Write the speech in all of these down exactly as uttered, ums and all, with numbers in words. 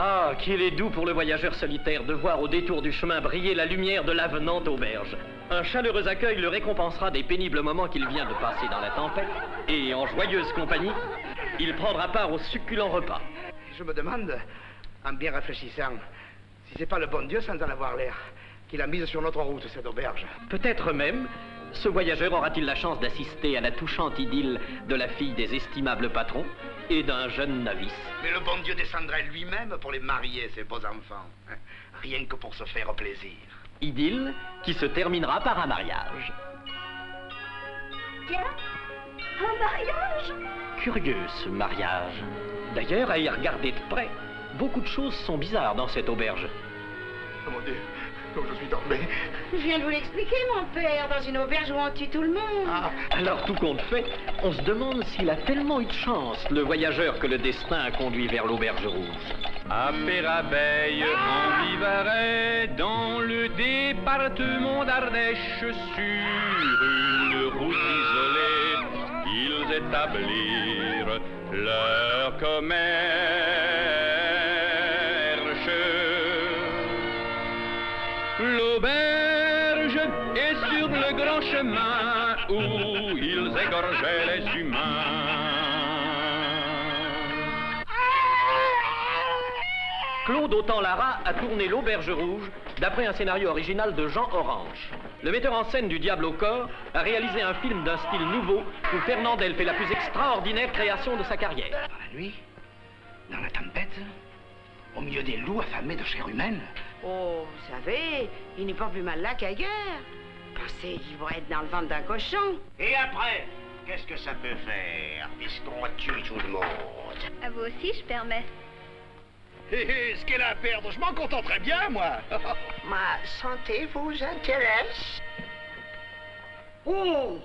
Ah, qu'il est doux pour le voyageur solitaire de voir au détour du chemin briller la lumière de l'avenante auberge. Un chaleureux accueil le récompensera des pénibles moments qu'il vient de passer dans la tempête, et en joyeuse compagnie, il prendra part au succulent repas. Je me demande, en bien réfléchissant, si c'est pas le bon Dieu, sans en avoir l'air, qu'il a mise sur notre route, cette auberge. Peut-être même, ce voyageur aura-t-il la chance d'assister à la touchante idylle de la fille des estimables patrons et d'un jeune novice. Mais le bon Dieu descendrait lui-même pour les marier, ces beaux enfants. Rien que pour se faire plaisir. Idylle qui se terminera par un mariage. Bien, un mariage? Curieux ce mariage. D'ailleurs, à y regarder de près, beaucoup de choses sont bizarres dans cette auberge. Oh mon Dieu, comme je suis tombé. Je viens de vous l'expliquer, mon père, dans une auberge où on tue tout le monde. Ah. Alors, tout compte fait, on se demande s'il a tellement eu de chance, le voyageur que le destin a conduit vers l'Auberge Rouge. À Pérabeille, en Vivarais, dans le département d'Ardèche, sur une route isolée, ils établirent leur commerce. L'auberge est sur le grand chemin où ils égorgeaient les humains. Claude Autant-Lara a tourné l'Auberge Rouge d'après un scénario original de Jean Orange. Le metteur en scène du Diable au corps a réalisé un film d'un style nouveau où Fernandel fait la plus extraordinaire création de sa carrière. Dans la nuit, dans la tempête, au milieu des loups affamés de chair humaine. Oh, vous savez, il n'est pas plus mal là qu'ailleurs. Pensez qu'ils vont être dans le ventre d'un cochon. Et après, qu'est-ce que ça peut faire, puisqu'on tue tout le monde? À vous aussi, je permets. Hé hé, ce qu'elle a à perdre, je m'en contenterai bien, moi. Ma santé vous intéresse? Oh,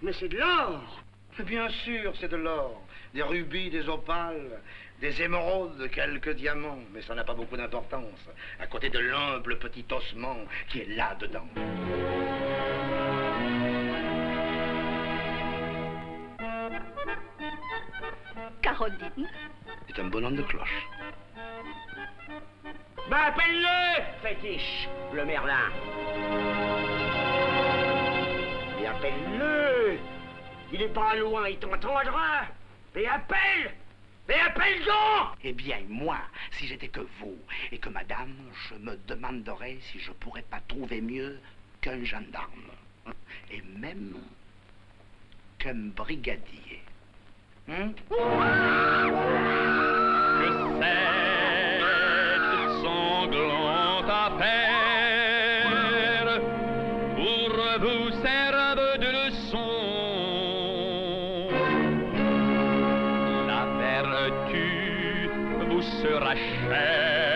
mais c'est de l'or. Bien sûr, c'est de l'or. Des rubis, des opales, des émeraudes, quelques diamants. Mais ça n'a pas beaucoup d'importance, à côté de l'humble petit ossement qui est là-dedans. Caroline. C'est un bonhomme de cloche. Ben, appelle-le, fétiche, le Merlin. Et appelle-le. Il est pas loin, il t'entendra. Mais appelle! Mais appelle donc! Eh bien, moi, si j'étais que vous et que madame, je me demanderais si je pourrais pas trouver mieux qu'un gendarme. Et même qu'un brigadier. Hein? Que cette sanglante affaire pour vous serve de leçon. La vertu vous sera chère.